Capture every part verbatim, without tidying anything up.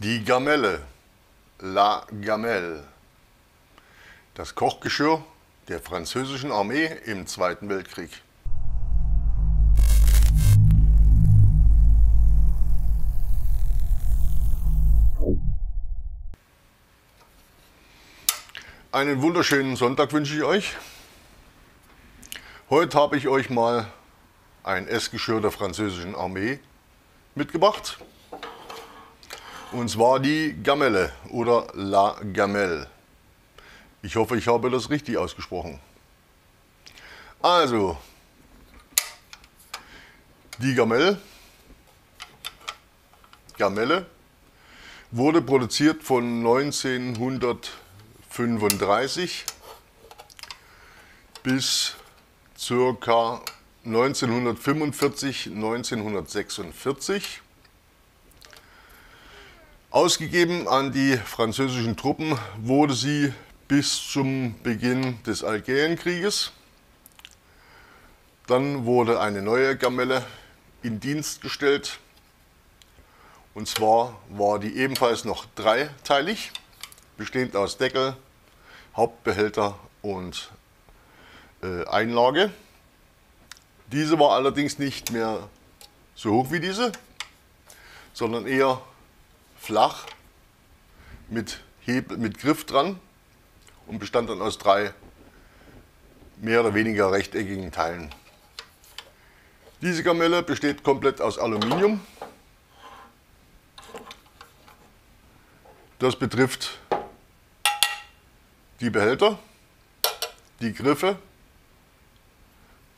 Die Gamelle, la Gamelle, das Kochgeschirr der französischen Armee im Zweiten Weltkrieg. Einen wunderschönen Sonntag wünsche ich euch. Heute habe ich euch mal ein Essgeschirr der französischen Armee mitgebracht. Und zwar die Gamelle oder La Gamelle. Ich hoffe, ich habe das richtig ausgesprochen. Also, die Gamelle, Gamelle wurde produziert von neunzehnhundertfünfunddreißig bis ca. neunzehnhundertfünfundvierzig, neunzehnhundertsechsundvierzig. Ausgegeben an die französischen Truppen wurde sie bis zum Beginn des Algerienkrieges. Dann wurde eine neue Gamelle in Dienst gestellt. Und zwar war die ebenfalls noch dreiteilig, bestehend aus Deckel, Hauptbehälter und äh, Einlage. Diese war allerdings nicht mehr so hoch wie diese, sondern eher flach mit, Hebel, mit Griff dran und bestand dann aus drei mehr oder weniger rechteckigen Teilen. Diese Gamelle besteht komplett aus Aluminium. Das betrifft die Behälter, die Griffe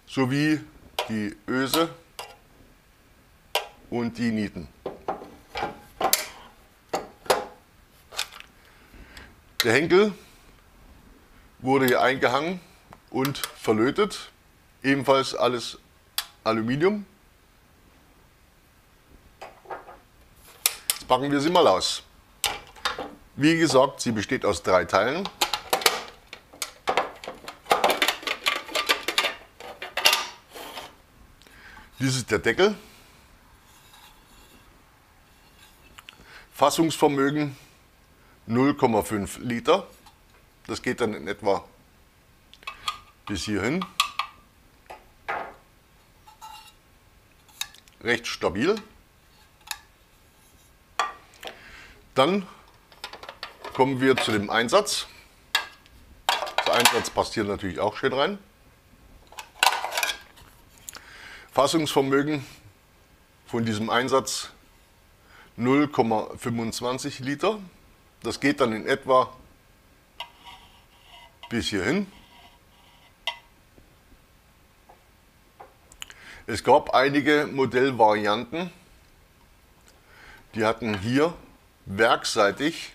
sowie die Öse und die Nieten. Der Henkel wurde hier eingehangen und verlötet, ebenfalls alles Aluminium. Jetzt packen wir sie mal aus. Wie gesagt, sie besteht aus drei Teilen. Dies ist der Deckel. Fassungsvermögen null Komma fünf Liter. Das geht dann in etwa bis hierhin. Recht stabil. Dann kommen wir zu dem Einsatz. Der Einsatz passt hier natürlich auch schön rein. Fassungsvermögen von diesem Einsatz null Komma fünfundzwanzig Liter. Das geht dann in etwa bis hierhin. Es gab einige Modellvarianten, die hatten hier werkseitig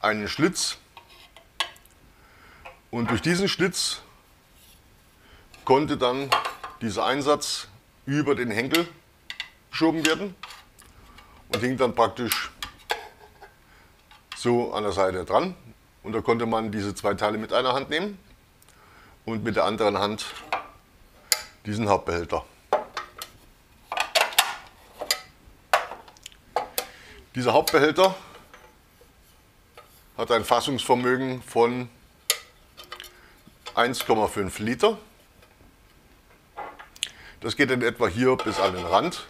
einen Schlitz und durch diesen Schlitz konnte dann dieser Einsatz über den Henkel geschoben werden und hing dann praktisch so an der Seite dran, und da konnte man diese zwei Teile mit einer Hand nehmen und mit der anderen Hand diesen Hauptbehälter. Dieser Hauptbehälter hat ein Fassungsvermögen von eins Komma fünf Liter. Das geht in etwa hier bis an den Rand.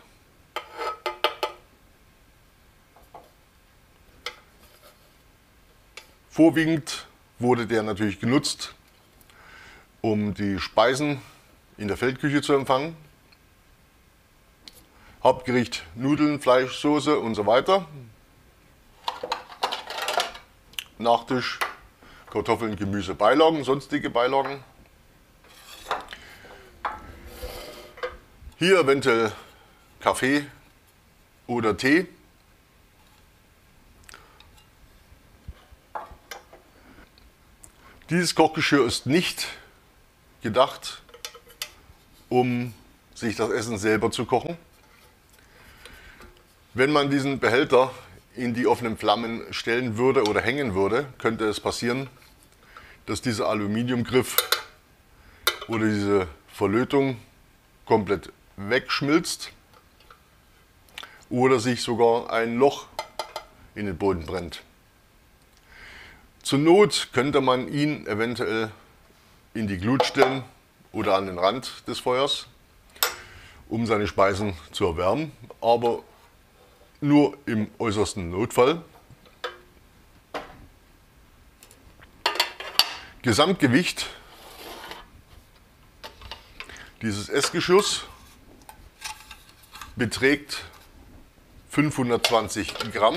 Vorwiegend wurde der natürlich genutzt, um die Speisen in der Feldküche zu empfangen. Hauptgericht Nudeln, Fleisch, Soße und so weiter. Nachtisch Kartoffeln, Gemüse, Beilagen, sonstige Beilagen. Hier eventuell Kaffee oder Tee. Dieses Kochgeschirr ist nicht gedacht, um sich das Essen selber zu kochen. Wenn man diesen Behälter in die offenen Flammen stellen würde oder hängen würde, könnte es passieren, dass dieser Aluminiumgriff oder diese Verlötung komplett wegschmilzt oder sich sogar ein Loch in den Boden brennt. Zur Not könnte man ihn eventuell in die Glut stellen oder an den Rand des Feuers, um seine Speisen zu erwärmen, aber nur im äußersten Notfall. Gesamtgewicht dieses Essgeschirrs beträgt fünfhundertzwanzig Gramm.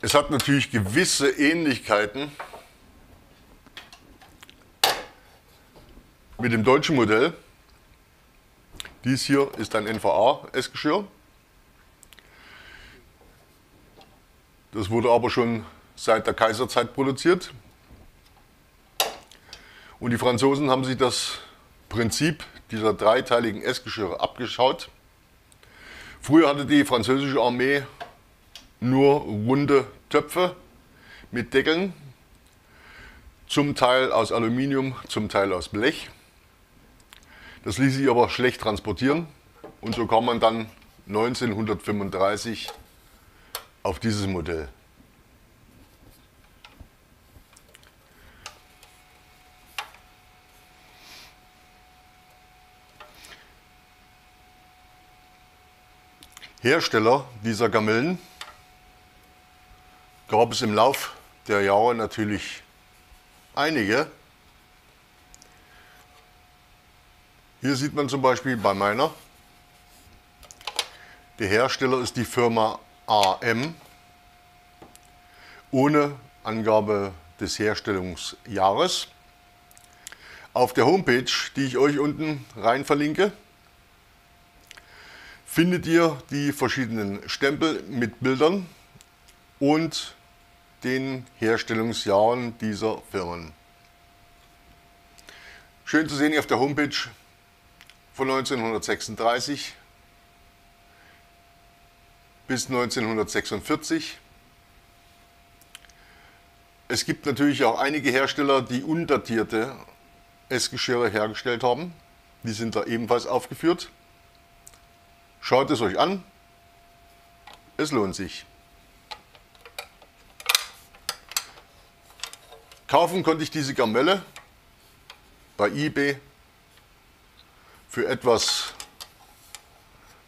Es hat natürlich gewisse Ähnlichkeiten mit dem deutschen Modell. Dies hier ist ein N V A-Essgeschirr. Das wurde aber schon seit der Kaiserzeit produziert. Und die Franzosen haben sich das Prinzip dieser dreiteiligen Essgeschirre abgeschaut. Früher hatte die französische Armee nur runde Töpfe mit Deckeln, zum Teil aus Aluminium, zum Teil aus Blech. Das ließ sich aber schlecht transportieren und so kam man dann neunzehnhundertfünfunddreißig auf dieses Modell. Hersteller dieser Gamellen gab es im Lauf der Jahre natürlich einige. Hier sieht man zum Beispiel bei meiner, der Hersteller ist die Firma A M, ohne Angabe des Herstellungsjahres. Auf der Homepage, die ich euch unten rein verlinke, findet ihr die verschiedenen Stempel mit Bildern und den Herstellungsjahren dieser Firmen. Schön zu sehen auf der Homepage von neunzehnhundertsechsunddreißig bis neunzehnhundertsechsundvierzig. Es gibt natürlich auch einige Hersteller, die undatierte Essgeschirre hergestellt haben. Die sind da ebenfalls aufgeführt. Schaut es euch an, es lohnt sich. Kaufen konnte ich diese Gamelle bei eBay für etwas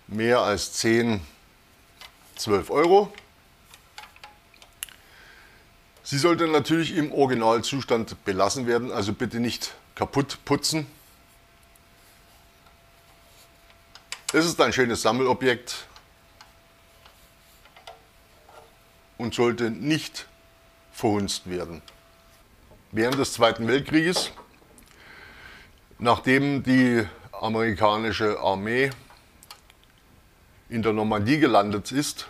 mehr als zehn, zwölf Euro. Sie sollte natürlich im Originalzustand belassen werden, also bitte nicht kaputt putzen. Es ist ein schönes Sammelobjekt und sollte nicht verhunzt werden. Während des Zweiten Weltkrieges, nachdem die amerikanische Armee in der Normandie gelandet ist,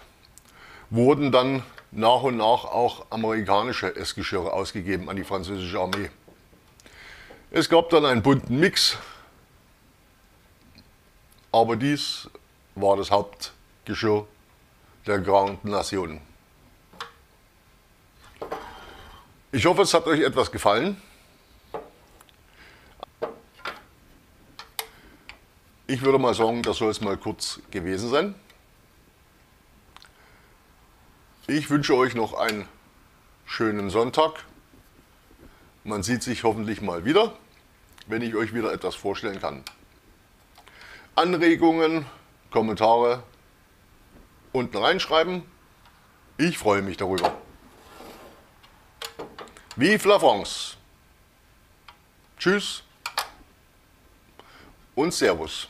wurden dann nach und nach auch amerikanische Essgeschirre ausgegeben an die französische Armee. Es gab dann einen bunten Mix, aber dies war das Hauptgeschirr der Grande Nation. Ich hoffe, es hat euch etwas gefallen. Ich würde mal sagen, das soll es mal kurz gewesen sein. Ich wünsche euch noch einen schönen Sonntag. Man sieht sich hoffentlich mal wieder, wenn ich euch wieder etwas vorstellen kann. Anregungen, Kommentare unten reinschreiben. Ich freue mich darüber. Vive la France! Tschüss und Servus!